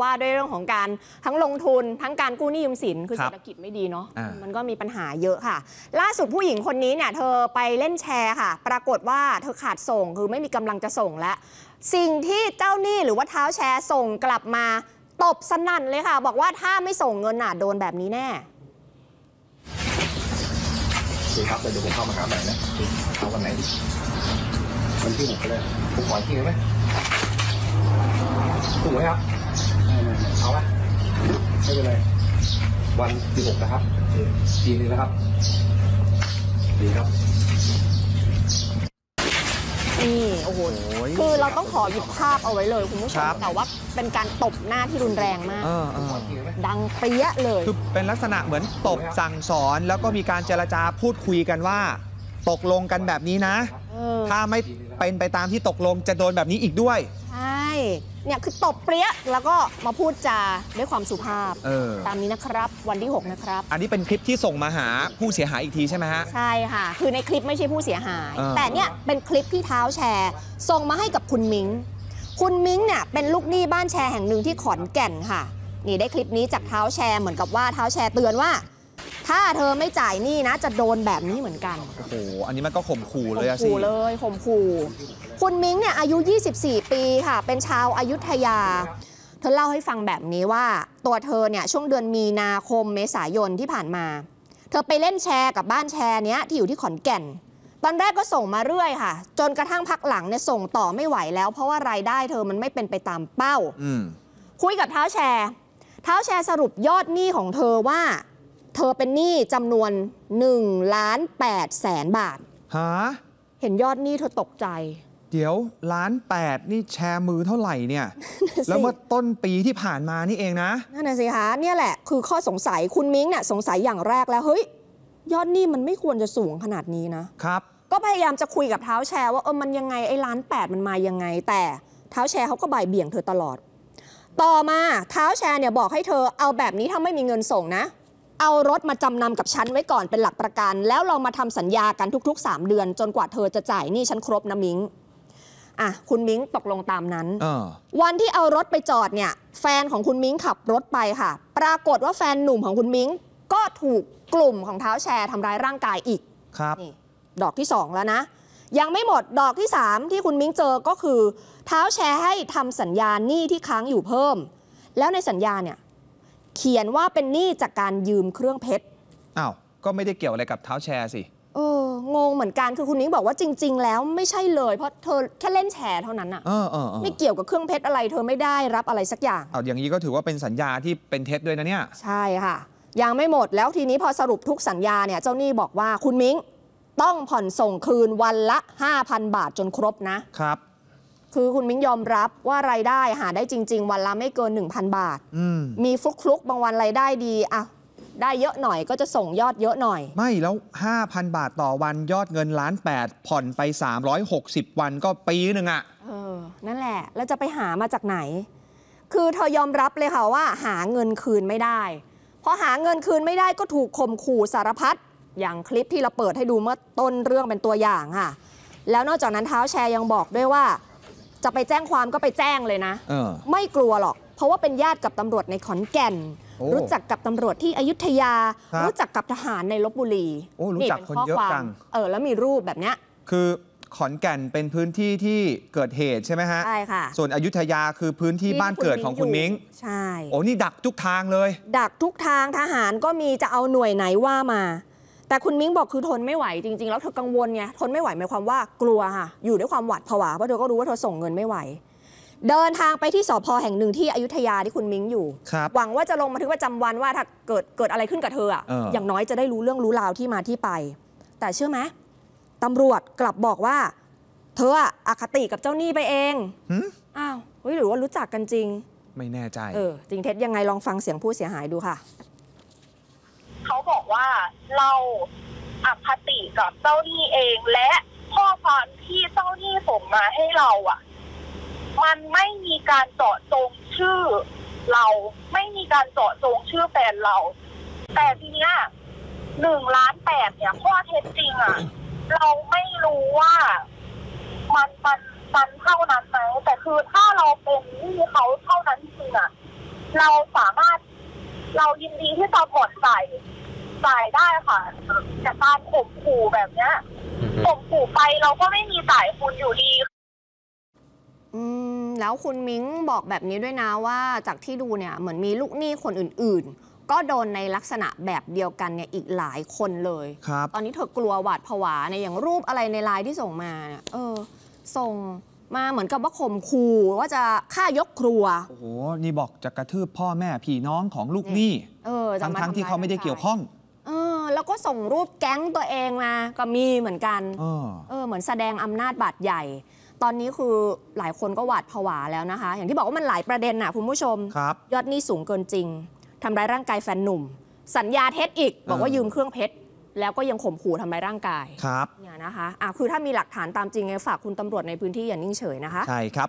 ว่าด้วยเรื่องของการทั้งลงทุนทั้งการกู้หนี้ยืมสินคือเศรษฐกิจไม่ดีเนาะมันก็มีปัญหาเยอะค่ะล่าสุดผู้หญิงคนนี้เนี่ยเธอไปเล่นแชร์ค่ะปรากฏว่าเธอขาดส่งคือไม่มีกำลังจะส่งแล้วสิ่งที่เจ้าหนี้หรือว่าเท้าแชร์ส่งกลับมาตบสนั่นเลยค่ะบอกว่าถ้าไม่ส่งเงินน่ะโดนแบบนี้แน่ดีครับเดี๋ยวผมเข้ามาหาใหม่นะเข้าวันไหนวันที่6ก็ได้ผมขอที่ไหมถูกไหมครับเอาละไม่เป็นไรวันที่6นะครับปีนึงนะครับดีครับนี่โอ้โหคือเราต้องขอหยิบภาพเอาไว้เลยคุณผู้ชมแต่ว่าเป็นการตบหน้าที่รุนแรงมากดังเปี้ยเลยคือเป็นลักษณะเหมือนตบสั่งสอนแล้วก็มีการเจรจาพูดคุยกันว่าตกลงกันแบบนี้นะถ้าไม่เป็นไปตามที่ตกลงจะโดนแบบนี้อีกด้วยใช่เนี่ยคือตบเปรี้ยแล้วก็มาพูดจาด้วยความสุภาพตามนี้นะครับวันที่6นะครับอันนี้เป็นคลิปที่ส่งมาหาผู้เสียหายอีกทีใช่ไหมฮะใช่ค่ะคือในคลิปไม่ใช่ผู้เสียหายแต่เนี่ยเป็นคลิปที่เท้าแชร์ส่งมาให้กับคุณมิ้งคุณมิ้งเนี่ยเป็นลูกหนี้บ้านแชร์แห่งหนึ่งที่ขอนแก่นค่ะนี่ได้คลิปนี้จากเท้าแชร์เหมือนกับว่าเท้าแชร์เตือนว่าถ้าเธอไม่จ่ายหนี้นะจะโดนแบบนี้เหมือนกันโอ้โหอันนี้มันก็ข่มขู่เลยสิข่มขู่เลยข่มขู่คุณมิ้งเนี่ยอายุ24ปีค่ะเป็นชาวอยุธยาเธอเล่าให้ฟังแบบนี้ว่าตัวเธอเนี่ยช่วงเดือนมีนาคมเมษายนที่ผ่านมาเธอไปเล่นแชร์กับบ้านแชร์เนี้ยที่อยู่ที่ขอนแก่นตอนแรกก็ส่งมาเรื่อยค่ะจนกระทั่งพักหลังเนี่ยส่งต่อไม่ไหวแล้วเพราะว่ารายได้เธอมันไม่เป็นไปตามเป้าคุยกับเท้าแชร์สรุปยอดหนี้ของเธอว่าเธอเป็นหนี้จำนวน1,800,000 บาทฮะเห็นยอดหนี้เธอตกใจเดี๋ยว1,800,000นี่แชร์มือเท่าไหร่เนี่ย แล้วเมื่อต้นปีที่ผ่านมานี่เองนะนั่นน่ะสิคะเนี่ยแหละคือข้อสงสัยคุณมิ้งเนี่ยสงสัยอย่างแรกแล้วเฮ้ยยอดหนี้มันไม่ควรจะสูงขนาดนี้นะครับก็พยายามจะคุยกับเท้าแชร์ว่ามันยังไงไอ้1,800,000มันมายังไงแต่เท้าแชร์เขาก็บ่ายเบี่ยงเธอตลอดต่อมาเท้าแชร์เนี่ยบอกให้เธอเอาแบบนี้ถ้าไม่มีเงินส่งนะเอารถมาจำนำกับฉันไว้ก่อนเป็นหลักประกันแล้วเรามาทำสัญญากันทุกๆ3 เดือนจนกว่าเธอจะจ่ายหนี้ฉันครบนะมิ้งอ่ะคุณมิ้งตกลงตามนั้นวันที่เอารถไปจอดเนี่ยแฟนของคุณมิ้งขับรถไปค่ะปรากฏว่าแฟนหนุ่มของคุณมิ้งก็ถูกกลุ่มของเท้าแชร์ทำร้ายร่างกายอีกครับนี่ดอกที่2แล้วนะยังไม่หมดดอกที่3ที่คุณมิ้งเจอก็คือเท้าแชร์ให้ทำสัญญาหนี้ที่ค้างอยู่เพิ่มแล้วในสัญญาเนี่ยเขียนว่าเป็นหนี้จากการยืมเครื่องเพชรอ้าวก็ไม่ได้เกี่ยวอะไรกับเท้าแชร์สิงงเหมือนกันคือคุณนิ้งบอกว่าจริงๆแล้วไม่ใช่เลยเพราะเธอแค่เล่นแชร์เท่านั้นอ่ะไม่เกี่ยวกับเครื่องเพชรอะไรเธอไม่ได้รับอะไรสักอย่างอ้าวอย่างนี้ก็ถือว่าเป็นสัญญาที่เป็นเท็จด้วยนะเนี่ยใช่ค่ะยังไม่หมดแล้วทีนี้พอสรุปทุกสัญญาเนี่ยเจ้าหนี้บอกว่าคุณมิ้งต้องผ่อนส่งคืนวันละ 5,000 บาทจนครบนะครับคือคุณมิ้งยอมรับว่ารายได้หาได้จริงๆวันละไม่เกิน 1,000 บาทมีฟลุกๆบางวันรายได้ดีอ่ะได้เยอะหน่อยก็จะส่งยอดเยอะหน่อยไม่แล้ว 5,000 บาทต่อวันยอดเงิน1,800,000ผ่อนไป360วันก็ปีหนึ่งอ่ะนั่นแหละแล้วจะไปหามาจากไหนคือเธอยอมรับเลยค่ะว่าหาเงินคืนไม่ได้พอหาเงินคืนไม่ได้ก็ถูกข่มขู่สารพัดอย่างคลิปที่เราเปิดให้ดูเมื่อต้นเรื่องเป็นตัวอย่างค่ะแล้วนอกจากนั้นเท้าแชร์ยังบอกด้วยว่าจะไปแจ้งความก็ไปแจ้งเลยนะไม่กลัวหรอกเพราะว่าเป็นญาติกับตำรวจในขอนแก่นรู้จักกับตำรวจที่อยุธยารู้จักกับทหารในลพบุรีนี่เป็นข้อความแล้วมีรูปแบบเนี้ยคือขอนแก่นเป็นพื้นที่ที่เกิดเหตุใช่ไหมฮะใช่ค่ะส่วนอยุธยาคือพื้นที่บ้านเกิดของคุณมิ้งใช่โอ้นี่ดักทุกทางเลยดักทุกทางทหารก็มีจะเอาหน่วยไหนว่ามาแต่คุณมิ้งบอกคือทนไม่ไหวจริงๆแล้วเธอกังวลไงทนไม่ไหวหมายความว่ากลัวค่ะอยู่ด้วยความหวาดผวาเพราะเธอก็รู้ว่าเธอส่งเงินไม่ไหวเดินทางไปที่สภ.แห่งหนึ่งที่อยุธยาที่คุณมิ้งอยู่หวังว่าจะลงบันทึกประจำวันว่าถ้าเกิดอะไรขึ้นกับเธออย่างน้อยจะได้รู้เรื่องรู้ราวที่มาที่ไปแต่เชื่อไหมตำรวจกลับบอกว่าเธออคติกับเจ้าหนี้ไปเองอ้าวหรือว่ารู้จักกันจริงไม่แน่ใจจริงเท็จยังไงลองฟังเสียงผู้เสียหายดูค่ะเขาบอกว่าเราอคติกับเจ้าหนี้เองและข้อความที่เจ้าหนี้ส่งมาให้เราอ่ะมันไม่มีการเจาะจงชื่อเราไม่มีการเจาะจงชื่อแฟนเราแต่ทีเนี้ย1,800,000เนี่ยข้อเท็จจริงอ่ะเราไม่รู้ว่ามันเท่านั้นไหมแต่คือถ้าเราเป็นหนี้เขาเท่านั้นจริงอ่ะ เราสามารถเรายินดีที่จะผ่อนจ่ายได้ค่ะแต่การข่มขู่แบบเนี้ยข่มขู่ไปเราก็ไม่มีจ่ายคุณอยู่ดีแล้วคุณมิ้งบอกแบบนี้ด้วยนะว่าจากที่ดูเนี่ยเหมือนมีลูกหนี้คนอื่นๆก็โดนในลักษณะแบบเดียวกันเนี่ยอีกหลายคนเลยครับตอนนี้เธอกลัวหวาดผวาในอย่างรูปอะไรในไลน์ที่ส่งมาเนี่ยส่งมาเหมือนกับว่าข่มขู่ว่าจะฆ่ายกครัวโอ้โหนี่บอกจะกระทืบพ่อแม่พี่น้องของลูกหนี้ทั้งที่เขาไม่ได้เกี่ยวข้องแล้วก็ส่งรูปแก๊งตัวเองมาก็มีเหมือนกันเหมือนแสดงอำนาจบาดใหญ่ตอนนี้คือหลายคนก็หวาดผวาแล้วนะคะอย่างที่บอกว่ามันหลายประเด็นนะคุณผู้ชมยอดหนี้สูงเกินจริงทำร้ายร่างกายแฟนหนุ่มสัญญาเท็จอีกบอกว่ายืมเครื่องเพชรแล้วก็ยังข่มขู่ทำร้ายร่างกายครับเนี่ยนะคะคือถ้ามีหลักฐานตามจริงฝากคุณตำรวจในพื้นที่อย่านิ่งเฉยนะคะใช่ครับ